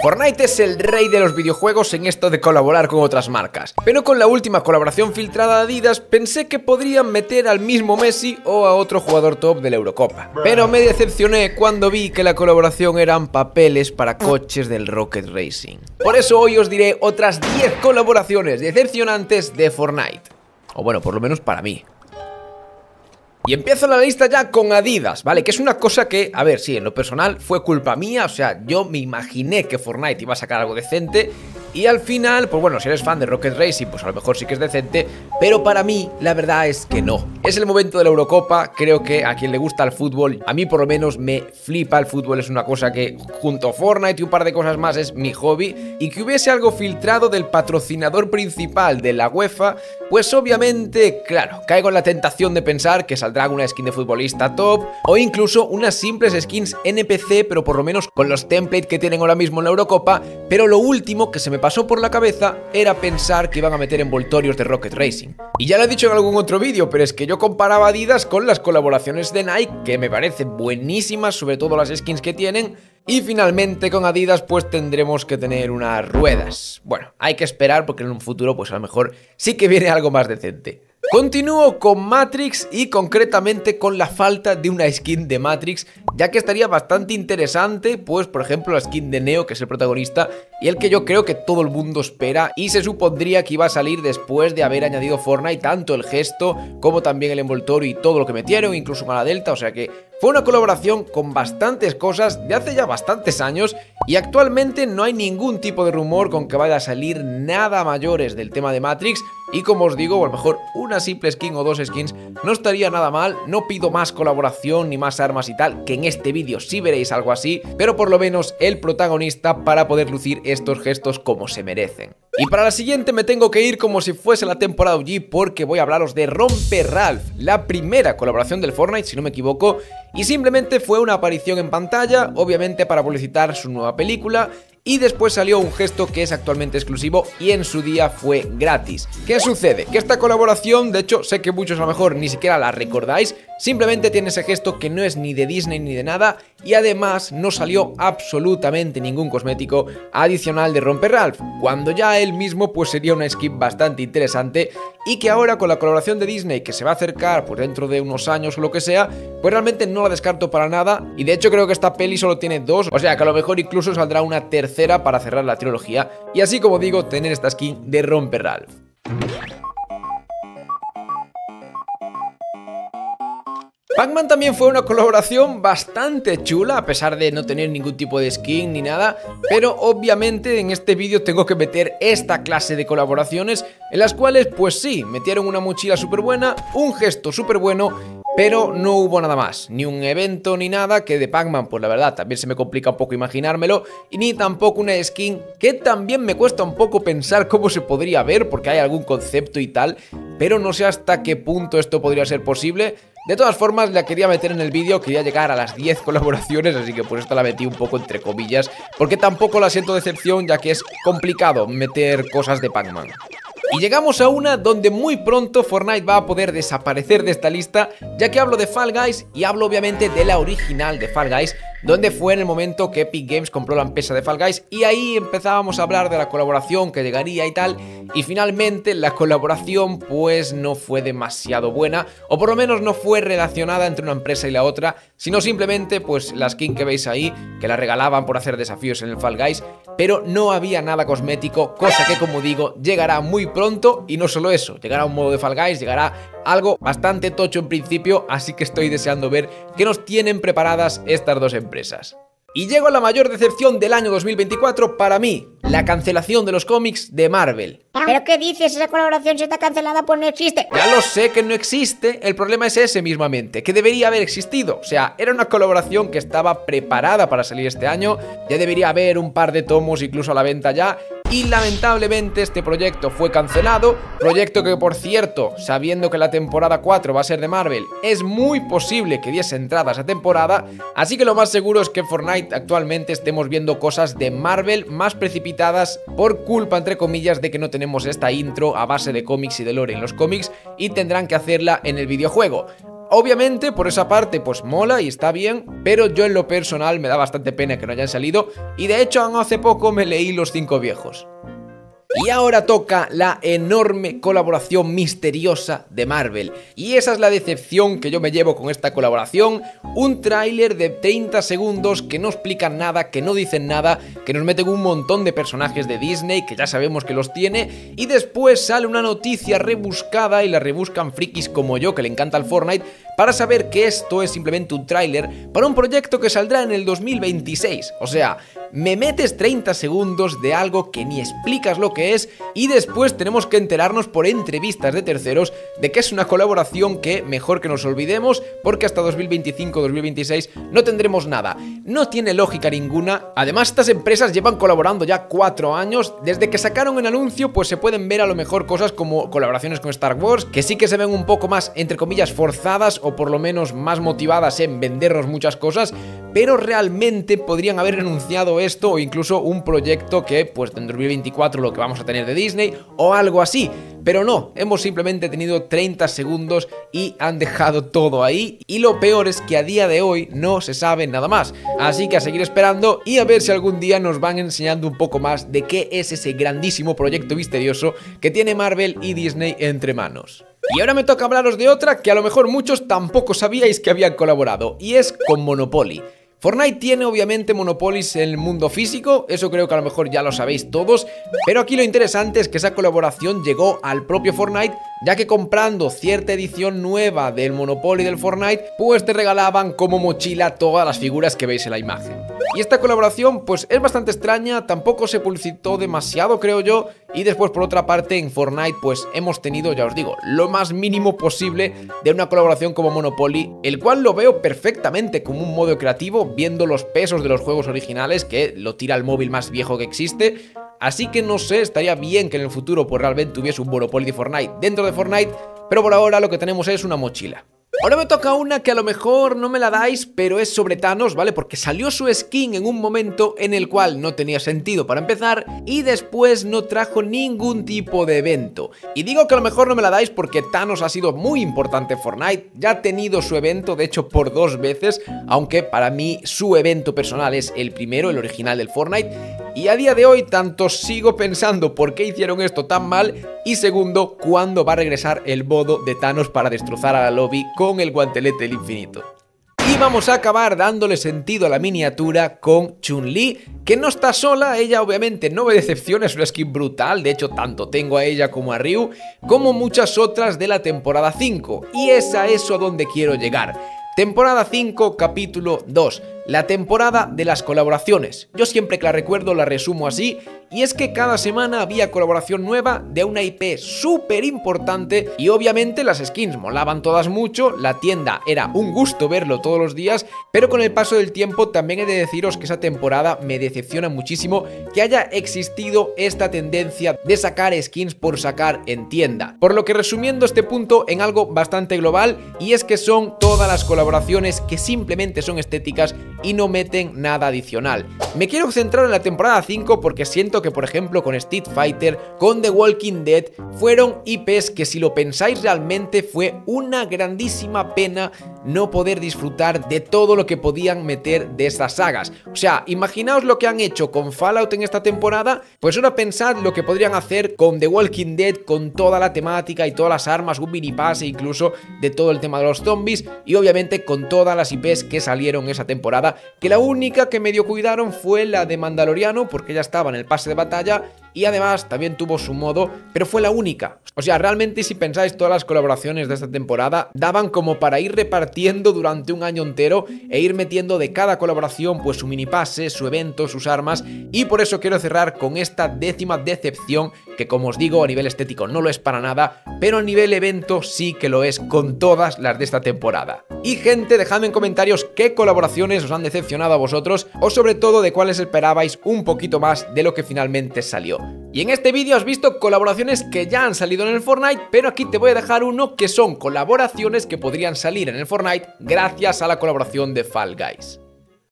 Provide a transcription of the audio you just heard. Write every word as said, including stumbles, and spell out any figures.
Fortnite es el rey de los videojuegos en esto de colaborar con otras marcas, pero con la última colaboración filtrada de Adidas pensé que podrían meter al mismo Messi o a otro jugador top de la Eurocopa, pero me decepcioné cuando vi que la colaboración eran papeles para coches del Rocket Racing. Por eso hoy os diré otras diez colaboraciones decepcionantes de Fortnite, o bueno, por lo menos para mí. Y empiezo la lista ya con Adidas, ¿vale? Que es una cosa que, a ver, sí, en lo personal fue culpa mía. O sea, yo me imaginé que Fortnite iba a sacar algo decente y al final, pues bueno, si eres fan de Rocket Racing, pues a lo mejor sí que es decente, pero para mí, la verdad es que no. Es el momento de la Eurocopa, creo que a quien le gusta el fútbol, a mí por lo menos me flipa el fútbol. Es una cosa que, junto a Fortnite y un par de cosas más, es mi hobby. Y que hubiese algo filtrado del patrocinador principal de la UEFA, pues obviamente, claro, caigo en la tentación de pensar que saldrá una skin de futbolista top o incluso unas simples skins N P C, pero por lo menos con los templates que tienen ahora mismo en la Eurocopa. Pero lo último que se me pasó por la cabeza era pensar que iban a meter envoltorios de Rocket Racing. Y ya lo he dicho en algún otro vídeo, pero es que yo comparaba Adidas con las colaboraciones de Nike, que me parecen buenísimas, sobre todo las skins que tienen. Y finalmente con Adidas pues tendremos que tener unas ruedas. Bueno, hay que esperar porque en un futuro pues a lo mejor sí que viene algo más decente. Continúo con Matrix y concretamente con la falta de una skin de Matrix, ya que estaría bastante interesante, pues por ejemplo la skin de Neo, que es el protagonista y el que yo creo que todo el mundo espera, y se supondría que iba a salir después de haber añadido Fortnite tanto el gesto como también el envoltorio y todo lo que metieron, incluso Mala Delta. O sea que fue una colaboración con bastantes cosas de hace ya bastantes años y actualmente no hay ningún tipo de rumor con que vaya a salir nada mayores del tema de Matrix. Y como os digo, a lo mejor una simple skin o dos skins no estaría nada mal. No pido más colaboración ni más armas y tal, que en este vídeo sí veréis algo así, pero por lo menos el protagonista para poder lucir estos gestos como se merecen. Y para la siguiente me tengo que ir como si fuese la temporada O G, porque voy a hablaros de Rompe Ralph, la primera colaboración del Fortnite si no me equivoco, y simplemente fue una aparición en pantalla, obviamente para publicitar su nueva película. Y después salió un gesto que es actualmente exclusivo y en su día fue gratis. ¿Qué sucede? Que esta colaboración, de hecho, sé que muchos a lo mejor ni siquiera la recordáis, simplemente tiene ese gesto que no es ni de Disney ni de nada, y además no salió absolutamente ningún cosmético adicional de Rompe Ralph, cuando ya él mismo pues sería una skin bastante interesante, y que ahora con la colaboración de Disney que se va a acercar pues dentro de unos años o lo que sea, pues realmente no la descarto para nada, y de hecho creo que esta peli solo tiene dos, o sea que a lo mejor incluso saldrá una tercera para cerrar la trilogía, y así como digo, tener esta skin de Rompe Ralph. Pac-Man también fue una colaboración bastante chula, a pesar de no tener ningún tipo de skin ni nada, pero obviamente en este vídeo tengo que meter esta clase de colaboraciones, en las cuales pues sí, metieron una mochila súper buena, un gesto súper bueno, pero no hubo nada más, ni un evento ni nada, que de Pac-Man pues la verdad también se me complica un poco imaginármelo, y ni tampoco una skin que también me cuesta un poco pensar cómo se podría ver, porque hay algún concepto y tal, pero no sé hasta qué punto esto podría ser posible. De todas formas, la quería meter en el vídeo, quería llegar a las diez colaboraciones, así que pues esta la metí un poco entre comillas, porque tampoco la siento decepción, ya que es complicado meter cosas de Pac-Man. Y llegamos a una donde muy pronto Fortnite va a poder desaparecer de esta lista, ya que hablo de Fall Guys y hablo obviamente de la original de Fall Guys, donde fue en el momento que Epic Games compró la empresa de Fall Guys y ahí empezábamos a hablar de la colaboración que llegaría y tal, y finalmente la colaboración pues no fue demasiado buena, o por lo menos no fue relacionada entre una empresa y la otra, sino simplemente pues la skin que veis ahí, que la regalaban por hacer desafíos en el Fall Guys, pero no había nada cosmético, cosa que como digo llegará muy pronto, y no solo eso, llegará un modo de Fall Guys, llegará algo bastante tocho en principio, así que estoy deseando ver qué nos tienen preparadas estas dos empresas. Empresas. Y llego a la mayor decepción del año dos mil veinticuatro para mí, la cancelación de los cómics de Marvel. ¿Pero qué dices? Esa colaboración se está cancelada, pues no existe. Ya lo sé que no existe, el problema es ese mismamente, que debería haber existido. O sea, era una colaboración que estaba preparada para salir este año, ya debería haber un par de tomos incluso a la venta ya, y lamentablemente este proyecto fue cancelado, proyecto que por cierto, sabiendo que la temporada cuatro va a ser de Marvel, es muy posible que diese entrada a esa temporada, así que lo más seguro es que Fortnite actualmente estemos viendo cosas de Marvel más precipitadas por culpa, entre comillas, de que no tenemos esta intro a base de cómics y de lore en los cómics y tendrán que hacerla en el videojuego. Obviamente, por esa parte, pues mola y está bien, pero yo en lo personal me da bastante pena que no hayan salido, y de hecho hace poco me leí los cinco viejos. Y ahora toca la enorme colaboración misteriosa de Marvel. Y esa es la decepción que yo me llevo con esta colaboración. Un tráiler de treinta segundos que no explican nada, que no dicen nada, que nos meten un montón de personajes de Disney, que ya sabemos que los tiene, y después sale una noticia rebuscada, y la rebuscan frikis como yo, que le encanta el Fortnite, para saber que esto es simplemente un tráiler para un proyecto que saldrá en el dos mil veintiséis. O sea, me metes treinta segundos de algo que ni explicas lo que que es, y después tenemos que enterarnos por entrevistas de terceros de que es una colaboración que mejor que nos olvidemos, porque hasta dos mil veinticinco dos mil veintiséis no tendremos nada. No tiene lógica ninguna. Además, estas empresas llevan colaborando ya cuatro años. Desde que sacaron el anuncio, pues se pueden ver a lo mejor cosas como colaboraciones con Star Wars, que sí que se ven un poco más, entre comillas, forzadas, o por lo menos más motivadas en vendernos muchas cosas, pero realmente podrían haber anunciado esto, o incluso un proyecto que pues en dos mil veinticuatro lo que vamos vamos a tener de Disney o algo así. Pero no, hemos simplemente tenido treinta segundos y han dejado todo ahí, y lo peor es que a día de hoy no se sabe nada más, así que a seguir esperando y a ver si algún día nos van enseñando un poco más de qué es ese grandísimo proyecto misterioso que tiene Marvel y Disney entre manos. Y ahora me toca hablaros de otra que a lo mejor muchos tampoco sabíais que habían colaborado, y es con Monopoly. Fortnite tiene obviamente monopolios en el mundo físico, eso creo que a lo mejor ya lo sabéis todos, pero aquí lo interesante es que esa colaboración llegó al propio Fortnite, ya que comprando cierta edición nueva del Monopoly del Fortnite, pues te regalaban como mochila todas las figuras que veis en la imagen. Y esta colaboración pues es bastante extraña, tampoco se publicitó demasiado, creo yo. Y después, por otra parte, en Fortnite pues hemos tenido, ya os digo, lo más mínimo posible de una colaboración como Monopoly, el cual lo veo perfectamente como un modo creativo, viendo los pesos de los juegos originales, que lo tira el móvil más viejo que existe. Así que no sé, estaría bien que en el futuro pues realmente tuviese un Monopoly de Fortnite dentro de Fortnite, pero por ahora lo que tenemos es una mochila. Ahora me toca una que a lo mejor no me la dais, pero es sobre Thanos, ¿vale? Porque salió su skin en un momento en el cual no tenía sentido para empezar, y después no trajo ningún tipo de evento. Y digo que a lo mejor no me la dais porque Thanos ha sido muy importante en Fortnite, ya ha tenido su evento, de hecho por dos veces, aunque para mí su evento personal es el primero, el original del Fortnite. Y a día de hoy, tanto sigo pensando por qué hicieron esto tan mal, y segundo, cuándo va a regresar el bodo de Thanos para destrozar a la lobby con el guantelete del infinito. Y vamos a acabar dándole sentido a la miniatura con Chun-Li, que no está sola. Ella obviamente no me decepciona, es una skin brutal, de hecho tanto tengo a ella como a Ryu, como muchas otras de la temporada cinco, y es a eso a donde quiero llegar. Temporada cinco, capítulo dos, la temporada de las colaboraciones. Yo siempre que la recuerdo la resumo así, y es que cada semana había colaboración nueva de una I P súper importante, y obviamente las skins molaban todas mucho, la tienda era un gusto verlo todos los días, pero con el paso del tiempo también he de deciros que esa temporada me decepciona muchísimo que haya existido esta tendencia de sacar skins por sacar en tienda. Por lo que resumiendo este punto en algo bastante global, y es que son todas las colaboraciones que simplemente son estéticas y no meten nada adicional. Me quiero centrar en la temporada cinco porque siento que, por ejemplo, con Street Fighter, con The Walking Dead, fueron I Ps que, si lo pensáis realmente, fue una grandísima pena no poder disfrutar de todo lo que podían meter de estas sagas. O sea, imaginaos lo que han hecho con Fallout en esta temporada, pues ahora pensad lo que podrían hacer con The Walking Dead, con toda la temática y todas las armas, un mini pase incluso de todo el tema de los zombies, y obviamente con todas las I Ps que salieron esa temporada, que la única que medio cuidaron fue la de Mandaloriano, porque ya estaba en el pase de batalla y además también tuvo su modo, pero fue la única. O sea, realmente, si pensáis, todas las colaboraciones de esta temporada daban como para ir repartiendo durante un año entero e ir metiendo de cada colaboración pues su mini pase, su evento, sus armas, y por eso quiero cerrar con esta décima decepción, que como os digo, a nivel estético no lo es para nada, pero a nivel evento sí que lo es con todas las de esta temporada. Y gente, dejadme en comentarios qué colaboraciones os han decepcionado a vosotros, o sobre todo de cuáles esperabais un poquito más de lo que finalmente salió. Y en este vídeo has visto colaboraciones que ya han salido en el Fortnite, pero aquí te voy a dejar uno que son colaboraciones que podrían salir en el Fortnite gracias a la colaboración de Fall Guys.